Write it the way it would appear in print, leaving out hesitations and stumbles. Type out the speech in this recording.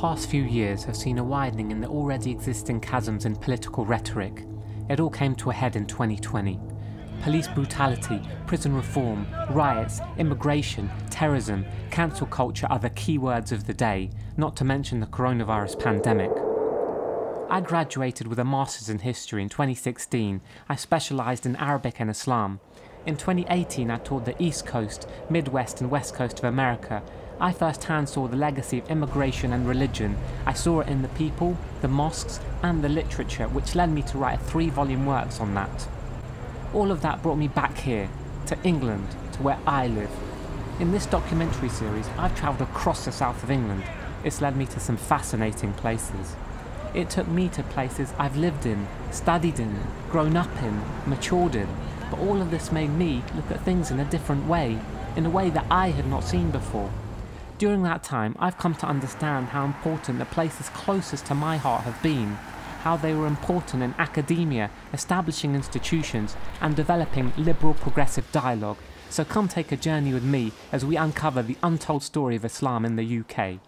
past few years have seen a widening in the already existing chasms in political rhetoric. It all came to a head in 2020. Police brutality, prison reform, riots, immigration, terrorism, cancel culture are the key words of the day, not to mention the coronavirus pandemic. I graduated with a Master's in History in 2016. I specialised in Arabic and Islam. In 2018, I toured the East Coast, Midwest and West Coast of America. I firsthand saw the legacy of immigration and religion. I saw it in the people, the mosques and the literature, which led me to write 3-volume works on that. All of that brought me back here, to England, to where I live. In this documentary series, I've travelled across the south of England. It's led me to some fascinating places. It took me to places I've lived in, studied in, grown up in, matured in, but all of this made me look at things in a different way, in a way that I had not seen before. During that time, I've come to understand how important the places closest to my heart have been, how they were important in academia, establishing institutions, and developing liberal progressive dialogue. So come take a journey with me as we uncover the untold story of Islam in the UK.